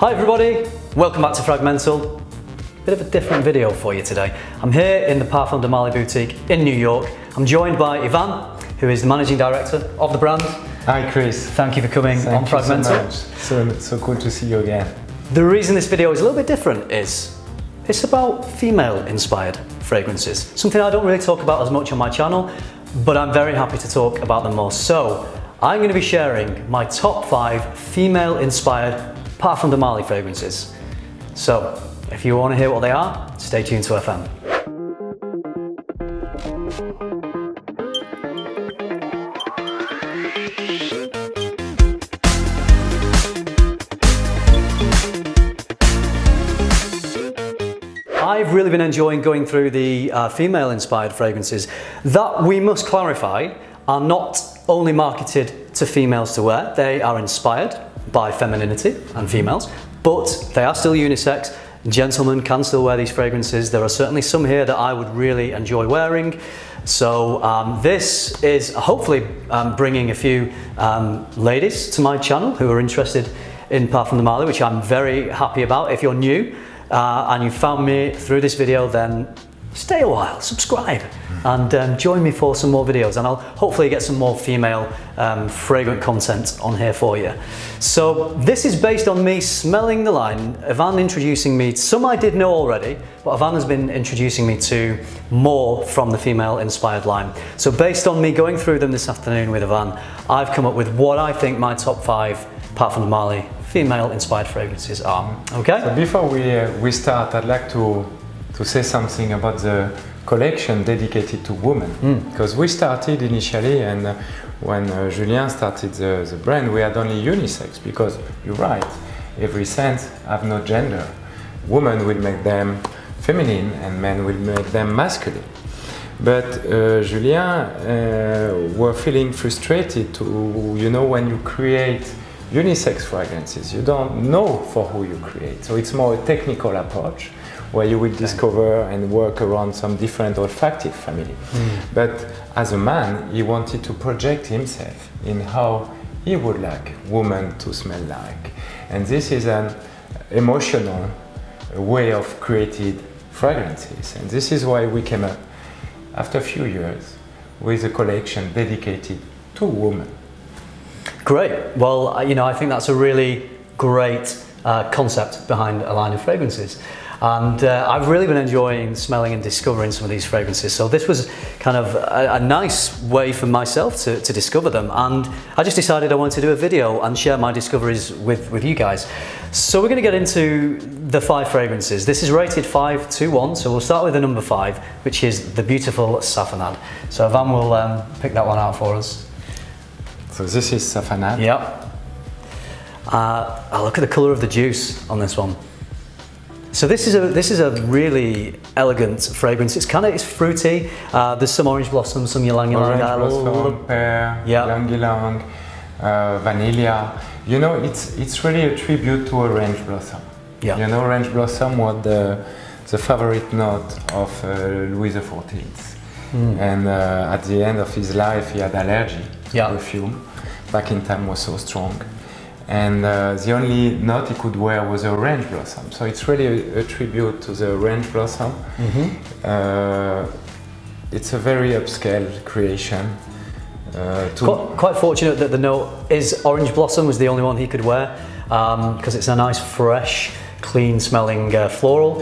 Hi everybody, welcome back to Fragmental. Bit of a different video for you today. I'm here in the Parfums de Marly boutique in New York. I'm joined by Ivan, who is the managing director of the brand. Hi Chris. Thank you for coming on Fragmental. So cool to see you again. The reason this video is a little bit different is it's about female inspired fragrances. Something I don't really talk about as much on my channel, but I'm very happy to talk about them more. So I'm going to be sharing my top 5 female inspired Parfums de Marly fragrances. So if you want to hear what they are, stay tuned to FM. I've really been enjoying going through the female inspired fragrances that, we must clarify, are not only marketed to females to wear. They are inspired by femininity and females, but they are still unisex. Gentlemen can still wear these fragrances. There are certainly some here that I would really enjoy wearing. So this is hopefully bringing a few ladies to my channel who are interested in Parfums de Marly, which I'm very happy about. If you're new and you found me through this video, then stay a while, subscribe, and join me for some more videos, and I'll hopefully get some more female fragrant content on here for you. So this is based on me smelling the line, Ivan introducing me to some I did know already, but Ivan has been introducing me to more from the female inspired line. So based on me going through them this afternoon with Ivan, I've come up with what I think my top 5 Parfums de Marly female inspired fragrances are. Okay? So before we start, I'd like to say something about the collection dedicated to women, because we started initially, and when Julien started the brand, we had only unisex, because you're right, every scent have no gender. Women will make them feminine and men will make them masculine. But Julien were feeling frustrated to, you know, when you create unisex fragrances, you don't know for who you create. So it's more a technical approach, where you will discover and work around some different olfactive family. But as a man, he wanted to project himself in how he would like women to smell like. And this is an emotional way of creating fragrances. And this is why we came up, after a few years, with a collection dedicated to women. Great. Well, you know, I think that's a really great concept behind a line of fragrances. And I've really been enjoying smelling and discovering some of these fragrances. So this was kind of a nice way for myself to discover them. And I just decided I wanted to do a video and share my discoveries with you guys. So we're going to get into the 5 fragrances. This is rated 5-1, so we'll start with the number 5, which is the beautiful Safanad. So Ivan will pick that one out for us. So this is Safanad. Yep. Look at the colour of the juice on this one. So this is a really elegant fragrance. It's kind of, it's fruity. There's some orange blossom, some ylang-ylang, pear, ylang-ylang, vanilla. You know, it's really a tribute to orange blossom. Yeah. You know, orange blossom was the favorite note of Louis XIV, and at the end of his life he had allergy to perfume. Back in time was so strong. And the only note he could wear was a orange blossom. So it's really a tribute to the orange blossom. It's a very upscale creation. Quite fortunate that the note is orange blossom was the only one he could wear, because it's a nice, fresh, clean smelling floral.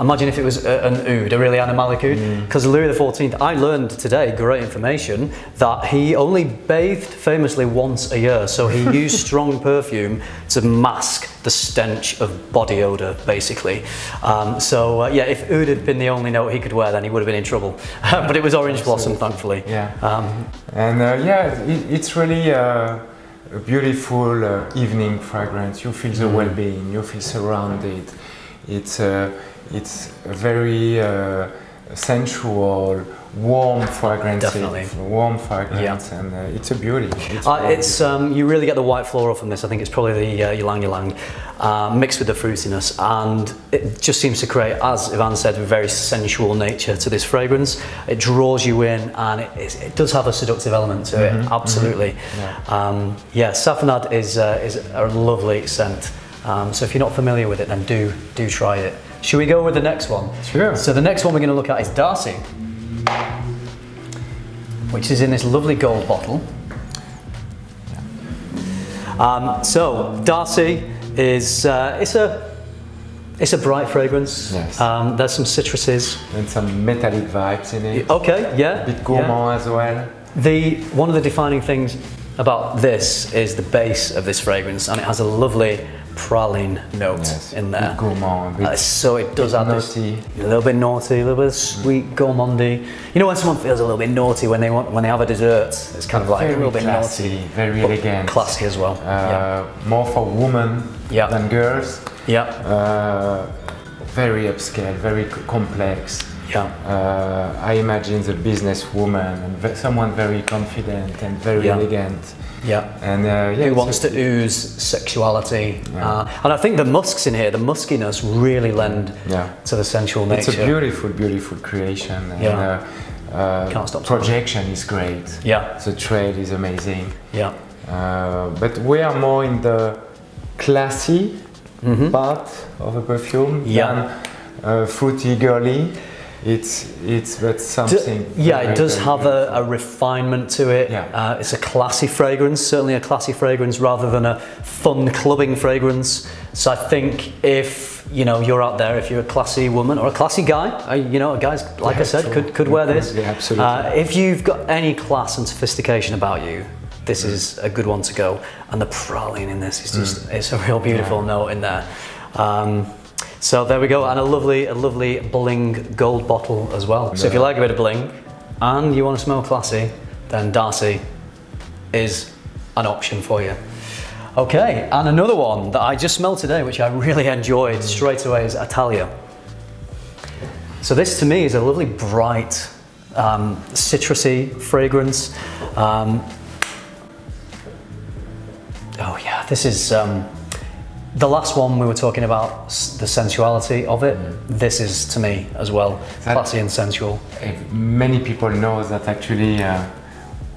Imagine if it was an oud, a really animalic oud, because Louis XIV, I learned today, great information, that he only bathed famously once a year, so he used strong perfume to mask the stench of body odor, basically. Yeah, if oud had been the only note he could wear, then he would have been in trouble. But it was orange blossom, thankfully. Yeah. It's really a beautiful evening fragrance. You feel the well-being, you feel surrounded. It's a very sensual, warm fragrance. Definitely. Warm fragrance, and it's a beauty. You really get the white floral from this. I think it's probably the ylang-ylang mixed with the fruitiness, and it just seems to create, as Ivan said, a very sensual nature to this fragrance. It draws you in, and it does have a seductive element to it, absolutely. Yeah, Safanad is a lovely scent. So if you're not familiar with it, then do try it. Should we go with the next one? Sure. So the next one we're going to look at is Darcy, which is in this lovely gold bottle. So Darcy is it's a bright fragrance. Yes. There's some citruses and some metallic vibes in it. Okay, yeah. A bit gourmand as well. One of the defining things about this is the base of this fragrance, and it has a lovely praline note in there. Gourmand. So it does add naughty. A little bit naughty, a little bit sweet, gourmandy. You know when someone feels a little bit naughty when they have a dessert? It's kind of like very a little bit classy, naughty. Very elegant. Classy as well. More for women than girls. Yeah. Very upscale, very complex. Yeah. I imagine the businesswoman and someone very confident and very elegant. Yeah. And who wants to ooze sexuality. Yeah. And I think the musks in here, the muskiness, really lend to the sensual nature. It's a beautiful, beautiful creation. And, can't stop. Projection is great. Yeah. The trade is amazing. Yeah. But we are more in the classy part of a perfume than fruity, girly. But something. It does have a refinement to it. Yeah. It's a classy fragrance, certainly a classy fragrance rather than a fun clubbing fragrance. So I think if you're out there, if you're a classy woman or a classy guy, guys like I said could wear this. Yeah, absolutely. If you've got any class and sophistication about you, this is a good one to go. And the praline in this is just it's a real beautiful note in there. So there we go, and a lovely bling gold bottle as well. So if you like a bit of bling and you want to smell classy, then Darcy is an option for you. Okay, and another one that I just smelled today, which I really enjoyed straight away, is Athalia. So this to me is a lovely bright, citrusy fragrance. This is... the last one we were talking about, the sensuality of it, this is to me as well, classy and sensual. Many people know that actually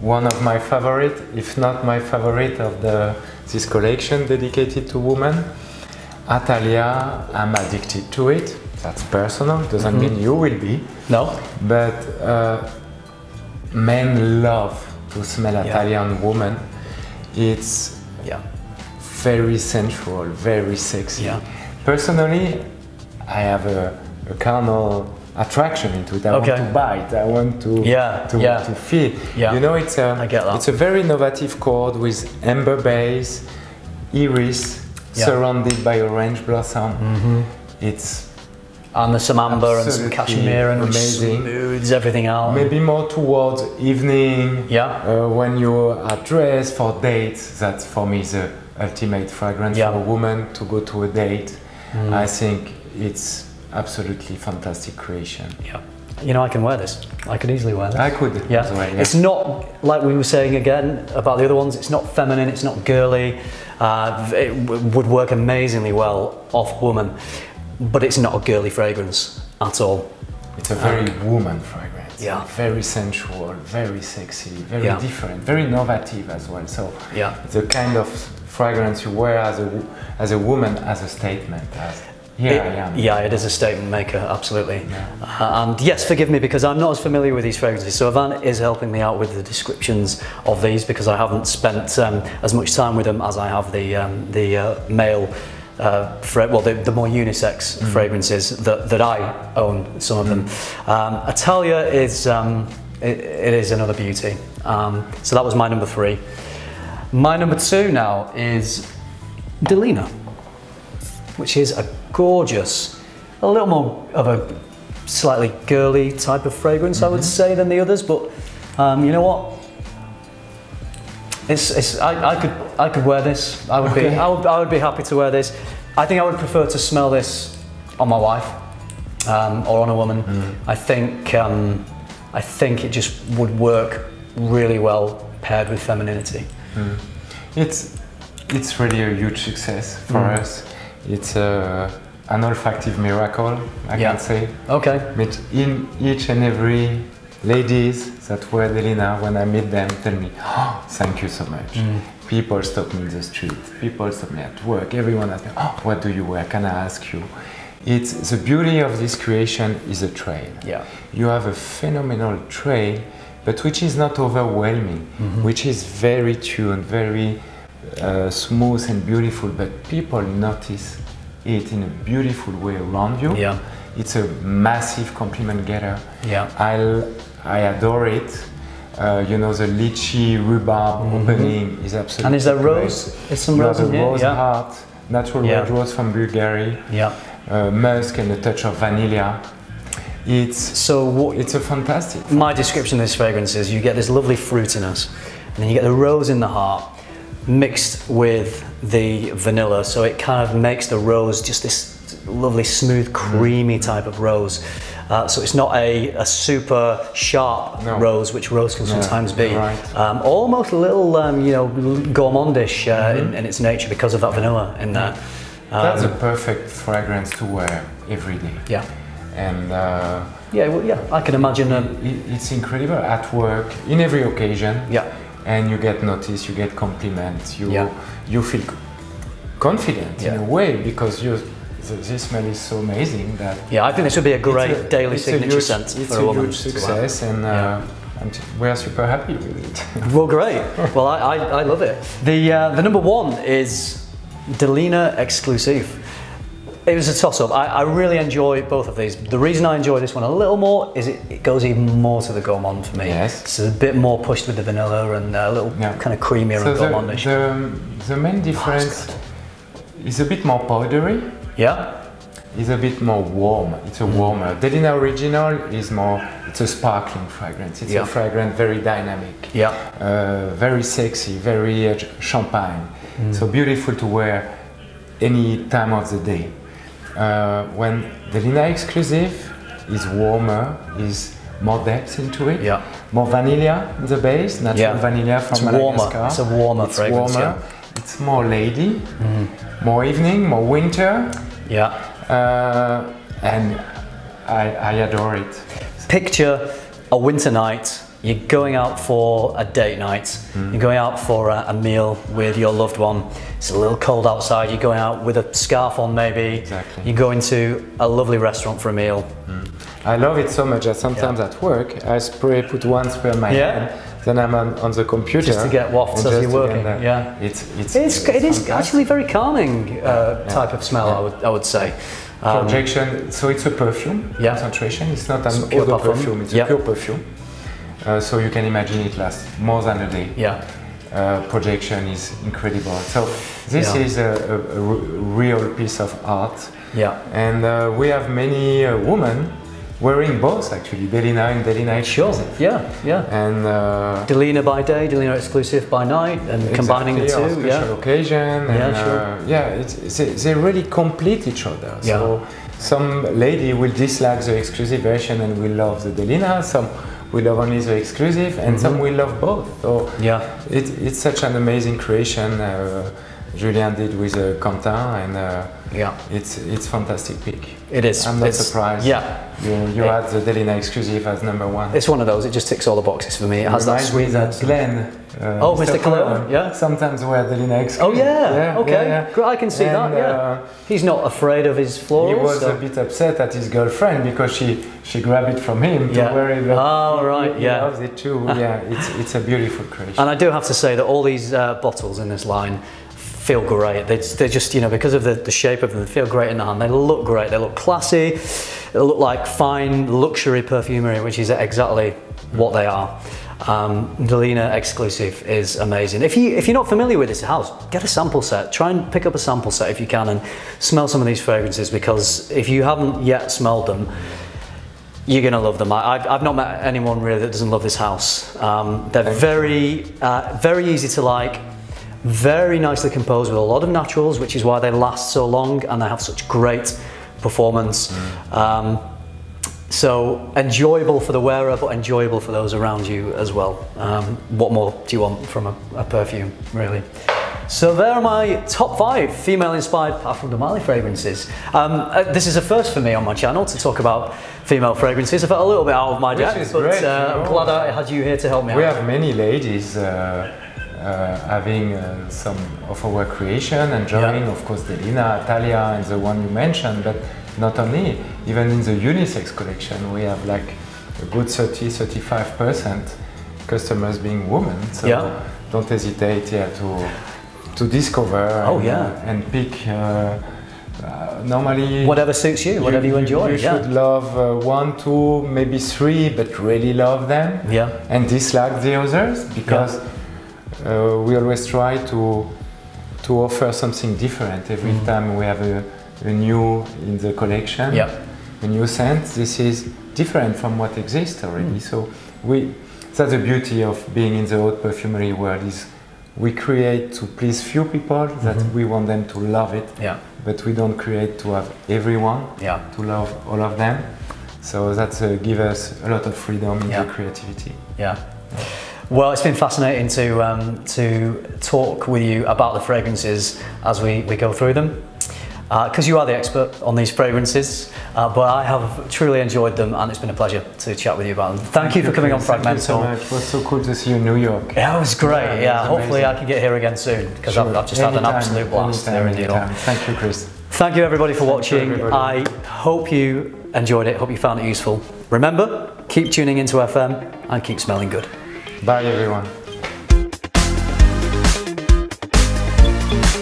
one of my favorite, if not my favorite of this collection dedicated to women, Athalia, I'm addicted to it. That's personal, doesn't mean you will be. No. But men love to smell Athalia on women. It's... yeah. Very sensual, very sexy. Yeah. Personally, I have a carnal attraction into it. I want to bite. I want to feel. Yeah. It's a very innovative cord with amber base, iris, surrounded by orange blossom. It's and there's some amber and some cashmere and amazing. Smooths everything out. Maybe more towards evening. Yeah. When you are dressed for dates, that's for me the ultimate fragrance for a woman to go to a date. I think it's absolutely fantastic creation. Yeah. I can wear this. I could easily wear this. I could. Yeah. Well, yeah. It's not, like we were saying again about the other ones, it's not feminine, it's not girly. It would work amazingly well off woman, but it's not a girly fragrance at all. It's a very woman fragrance. Yeah. Very sensual, very sexy, very different, very innovative as well. So it's a kind of fragrance you wear as a woman, as a statement. It is a statement maker, absolutely. Yeah. And yes, forgive me because I'm not as familiar with these fragrances, so Ivan is helping me out with the descriptions of these because I haven't spent as much time with them as I have the male, the more unisex fragrances that I own, some of them. Athalia is, it is another beauty. So that was my number three. My number two now is Delina, which is a gorgeous, a little more of a slightly girly type of fragrance, I would say, than the others. But you know what? I could wear this. I would be I would be happy to wear this. I think I would prefer to smell this on my wife or on a woman. I think it just would work really well paired with femininity. It's really a huge success for us. It's an olfactive miracle, I can say. Okay. But in each and every ladies that wear Delina, when I meet them, tell me, oh, thank you so much. People stop me in the street, people stop me at work, everyone asks me, oh, what do you wear, can I ask you? It's the beauty of this creation is a trail. Yeah. You have a phenomenal trail, but which is not overwhelming, mm-hmm. which is very tuned, very smooth and beautiful, but people notice it in a beautiful way around you. Yeah. It's a massive compliment getter. Yeah. I adore it. You know, the lychee rhubarb mm-hmm. opening is absolutely And is there great. Rose? Is some rose in here? Rose yeah. heart, natural yeah. red rose from Bulgaria. Yeah. Musk and a touch of vanilla. It's so it's a fantastic fragrance. My description of this fragrance is you get this lovely fruitiness, and then you get the rose in the heart mixed with the vanilla, so it kind of makes the rose just this lovely smooth creamy type of rose. So it's not a super sharp no. rose, which rose can sometimes be. Right. Almost a little you know, gourmandish mm-hmm. in its nature because of that vanilla in there. That's a perfect fragrance to wear every day. Yeah. And yeah, well, yeah, I can imagine. It's incredible at work, in every occasion. Yeah. And you get noticed, you get compliments, you feel confident yeah. in a way because this smell is so amazing that. Yeah, I think this would be a great daily signature scent for a woman. It's a huge success, and. Yeah. And we're super happy with it. Well, great. Well, I love it. The number one is Delina Exclusif. It was a toss-up. I really enjoy both of these. The reason I enjoy this one a little more is it goes even more to the gourmand for me. Yes. It's a bit more pushed with the vanilla and a little yeah. kind of creamier and gourmandish. The main difference is a bit more powdery. Yeah. It's a bit more warm. It's a warmer. Delina Original is more, it's a sparkling fragrance. It's yeah. a fragrance very dynamic. Yeah. Very sexy, very champagne. Mm. So beautiful to wear any time of the day. When Delina Exclusif is warmer, is more depth into it, yeah. more vanilla in the base, natural yeah. vanilla from Madagascar. It's a warmer fragrance. Warmer. Yeah. It's more lady, mm. more evening, more winter. Yeah. And I adore it. Picture a winter night. You're going out for a date night, mm. you're going out for a meal with your loved one, it's a little cold outside, you're going out with a scarf on maybe, exactly. you go into a lovely restaurant for a meal. Mm. I love it so much that sometimes yeah. at work I put one spray on my yeah. hand, then I'm on the computer. Just to get wafts as you're working, yeah. It is actually very calming yeah. type of smell, yeah. I would say. Projection, so it's a perfume, yeah. concentration, it's not an odor perfume, it's a yeah. pure perfume. So you can imagine it lasts more than a day. Yeah. Projection is incredible. So this yeah. is a real piece of art. Yeah. And we have many women wearing both actually, Delina and Delina Exclusif. Sure. Yeah, yeah. And Delina by day, Delina Exclusif by night, and exactly, combining the two. On special yeah. occasion. And, yeah, sure. Yeah, they really complete each other. Yeah. So some lady will dislike the Exclusif version and will love the Delina. Some we love only the Exclusif, and mm-hmm. some we love both. So yeah, it's such an amazing creation Julien did with Quentin, and yeah, it's fantastic pick. It is. I'm not surprised. Yeah, you had the Delina Exclusif as number one. It's one of those. It just ticks all the boxes for me. It has that sweetness. Glenn. Oh, Mr. Cologne, yeah. Sometimes wear Delina Exclusif. Oh yeah. Okay. Yeah, yeah. I can see that. Yeah. He's not afraid of his flaws. He was a bit upset at his girlfriend because she grabbed it from him yeah. to wear it. Oh right. He yeah. loves it too. Yeah. It's a beautiful creation. And I do have to say that all these bottles in this line feel great. They just, you know, because of the shape of them, they feel great in the hand. They look great. They look classy. They look like fine luxury perfumery, which is exactly what they are. Delina Exclusif is amazing. If you're not familiar with this house, get a sample set. Try and pick up a sample set if you can and smell some of these fragrances, because if you haven't yet smelled them, you're gonna love them. I've not met anyone really that doesn't love this house. They're very, very easy to like. Very nicely composed with a lot of naturals, which is why they last so long and they have such great performance. Mm. So enjoyable for the wearer, but enjoyable for those around you as well. What more do you want from a perfume, really? So there are my top 5 female-inspired Parfums de Marly fragrances. This is a first for me on my channel to talk about female fragrances. I felt a little bit out of my depth, but I'm glad I had you here to help me out. We have many ladies having some of our creation and drawing, of course, Delina, Athalia, and the one you mentioned, but not only, even in the unisex collection, we have like a good 30-35% customers being women, so don't hesitate here to discover and pick. Normally, whatever suits you, whatever you enjoy. You should love 1, 2, maybe 3, but really love them and dislike the others, because we always try to offer something different every time we have a new in the collection, a new scent. This is different from what exists already. So that's the beauty of being in the haute perfumery world, is we create to please few people, that we want them to love it, but we don't create to have everyone to love all of them. So that gives us a lot of freedom in the creativity. Well, it's been fascinating to talk with you about the fragrances as we go through them, because you are the expert on these fragrances, but I have truly enjoyed them, and it's been a pleasure to chat with you about them. Thank you for coming on Fragmental. So much. It was so cool to see you in New York. Yeah, it was great. Yeah, hopefully I can get here again soon, because I've just had an absolute blast there in New York. Thank you, Chris. Thank you, everybody, for watching. I hope you enjoyed it, hope you found it useful. Remember, keep tuning into FM and keep smelling good. Bye everyone.